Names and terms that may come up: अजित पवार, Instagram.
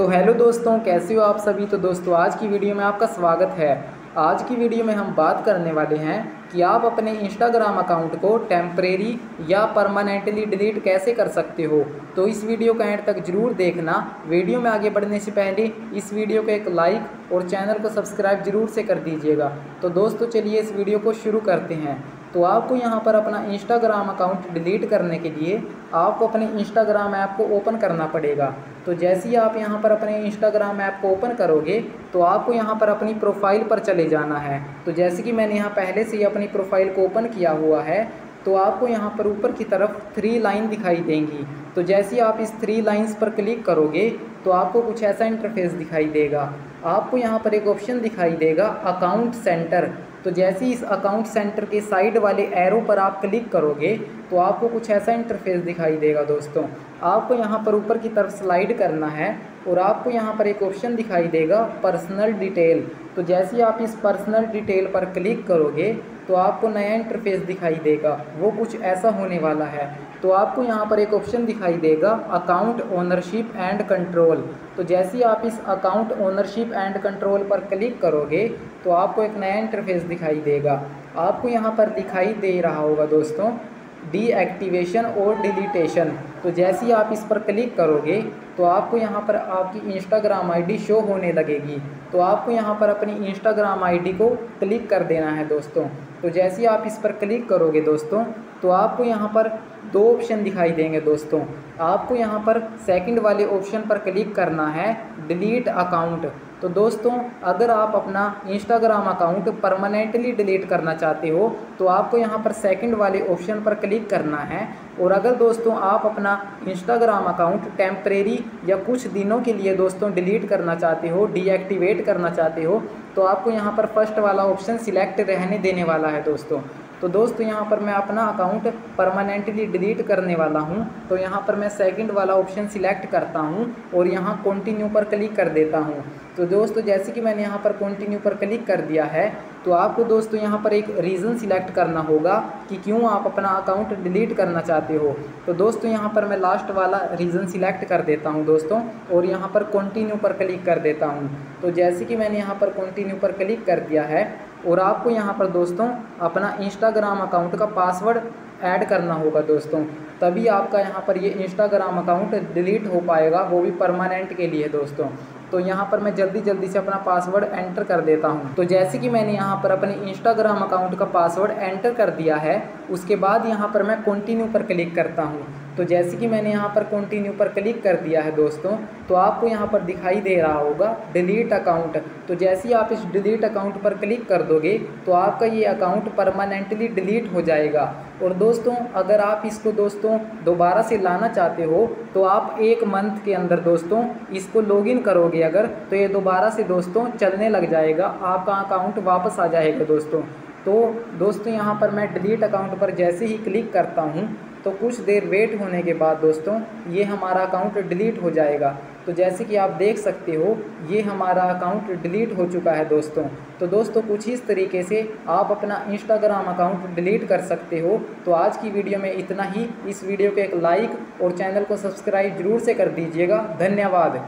तो हेलो दोस्तों, कैसे हो आप सभी। तो दोस्तों आज की वीडियो में आपका स्वागत है। आज की वीडियो में हम बात करने वाले हैं कि आप अपने इंस्टाग्राम अकाउंट को टेम्परेरी या परमानेंटली डिलीट कैसे कर सकते हो। तो इस वीडियो का एंड तक जरूर देखना। वीडियो में आगे बढ़ने से पहले इस वीडियो को एक लाइक और चैनल को सब्सक्राइब जरूर से कर दीजिएगा। तो दोस्तों चलिए इस वीडियो को शुरू करते हैं। तो आपको यहाँ पर अपना इंस्टाग्राम अकाउंट डिलीट करने के लिए आपको अपने इंस्टाग्राम ऐप को ओपन करना पड़ेगा। तो जैसे ही आप यहाँ पर अपने इंस्टाग्राम ऐप को ओपन करोगे तो आपको यहाँ पर अपनी प्रोफाइल पर चले जाना है। तो जैसे कि मैंने यहाँ पहले से ही अपनी प्रोफाइल को ओपन किया हुआ है, तो आपको यहाँ पर ऊपर की तरफ 3 लाइन दिखाई देंगी। तो जैसे ही आप इस 3 लाइन्स पर क्लिक करोगे तो आपको कुछ ऐसा इंटरफेस दिखाई देगा। आपको यहाँ पर एक ऑप्शन दिखाई देगा अकाउंट सेंटर। तो जैसे ही इस अकाउंट सेंटर के साइड वाले एरो पर आप क्लिक करोगे तो आपको कुछ ऐसा इंटरफेस दिखाई देगा। दोस्तों आपको यहाँ पर ऊपर की तरफ स्लाइड करना है और आपको यहाँ पर एक ऑप्शन दिखाई देगा पर्सनल डिटेल। तो जैसे ही आप इस पर्सनल डिटेल पर क्लिक करोगे तो आपको नया इंटरफेस दिखाई देगा, वो कुछ ऐसा होने वाला है। तो आपको यहाँ पर एक ऑप्शन दिखाई देगा अकाउंट ओनरशिप एंड कंट्रोल। तो जैसे ही आप इस अकाउंट ओनरशिप एंड कंट्रोल पर क्लिक करोगे तो आपको एक नया इंटरफेस दिखाई देगा। आपको यहाँ पर दिखाई दे रहा होगा दोस्तों डीएक्टिवेशन और डिलीटेशन। तो जैसे ही आप इस पर क्लिक करोगे तो आपको यहाँ पर आपकी इंस्टाग्राम आईडी शो होने लगेगी। तो आपको यहाँ पर अपनी इंस्टाग्राम आईडी को क्लिक कर देना है दोस्तों। तो जैसे ही आप इस पर क्लिक करोगे दोस्तों तो आपको यहाँ पर 2 ऑप्शन दिखाई देंगे। दोस्तों आपको यहाँ पर सेकंड वाले ऑप्शन पर क्लिक करना है डिलीट अकाउंट। तो दोस्तों अगर आप अपना इंस्टाग्राम अकाउंट परमानेंटली डिलीट करना चाहते हो तो आपको यहाँ पर सेकंड वाले ऑप्शन पर क्लिक करना है। और अगर दोस्तों आप अपना इंस्टाग्राम अकाउंट टेम्परेरी या कुछ दिनों के लिए दोस्तों डिलीट करना चाहते हो, डीएक्टिवेट करना चाहते हो, तो आपको यहाँ पर फर्स्ट वाला ऑप्शन सिलेक्ट रहने देने वाला है दोस्तों। तो दोस्तों यहाँ पर मैं अपना अकाउंट परमानेंटली डिलीट करने वाला हूँ, तो यहाँ पर मैं सेकंड वाला ऑप्शन सिलेक्ट करता हूँ और यहाँ कंटिन्यू पर क्लिक कर देता हूँ। तो दोस्तों जैसे कि मैंने यहाँ पर कंटिन्यू पर क्लिक कर दिया है तो आपको दोस्तों यहाँ पर एक रीज़न सिलेक्ट करना होगा कि क्यों आप अपना अकाउंट डिलीट करना चाहते हो। तो दोस्तों यहाँ पर मैं लास्ट वाला रीज़न सिलेक्ट कर देता हूँ दोस्तों और यहाँ पर कंटिन्यू पर क्लिक कर देता हूँ। तो जैसे कि मैंने यहाँ पर कंटिन्यू पर क्लिक कर दिया है और आपको यहाँ पर दोस्तों अपना इंस्टाग्राम अकाउंट का पासवर्ड ऐड करना होगा दोस्तों, तभी आपका यहाँ पर ये इंस्टाग्राम अकाउंट डिलीट हो पाएगा, वो भी परमानेंट के लिए दोस्तों। तो यहाँ पर मैं जल्दी जल्दी से अपना पासवर्ड एंटर कर देता हूँ। तो जैसे कि मैंने यहाँ पर अपने इंस्टाग्राम अकाउंट का पासवर्ड एंटर कर दिया है, उसके बाद यहाँ पर मैं कंटिन्यू पर क्लिक करता हूँ। तो जैसे कि मैंने यहाँ पर कंटिन्यू पर क्लिक कर दिया है दोस्तों तो आपको यहाँ पर दिखाई दे रहा होगा डिलीट अकाउंट। तो जैसे ही आप इस डिलीट अकाउंट पर क्लिक कर दोगे तो आपका ये अकाउंट परमानेंटली डिलीट हो जाएगा। और दोस्तों अगर आप इसको दोस्तों दोबारा से लाना चाहते हो तो आप 1 मंथ के अंदर दोस्तों इसको लॉगिन करोगे अगर, तो ये दोबारा से दोस्तों चलने लग जाएगा, आपका अकाउंट वापस आ जाएगा दोस्तों। तो दोस्तों यहाँ पर मैं डिलीट अकाउंट पर जैसे ही क्लिक करता हूँ तो कुछ देर वेट होने के बाद दोस्तों ये हमारा अकाउंट डिलीट हो जाएगा। तो जैसे कि आप देख सकते हो ये हमारा अकाउंट डिलीट हो चुका है दोस्तों। तो दोस्तों कुछ इस तरीके से आप अपना इंस्टाग्राम अकाउंट डिलीट कर सकते हो। तो आज की वीडियो में इतना ही। इस वीडियो को एक लाइक और चैनल को सब्सक्राइब जरूर से कर दीजिएगा। धन्यवाद।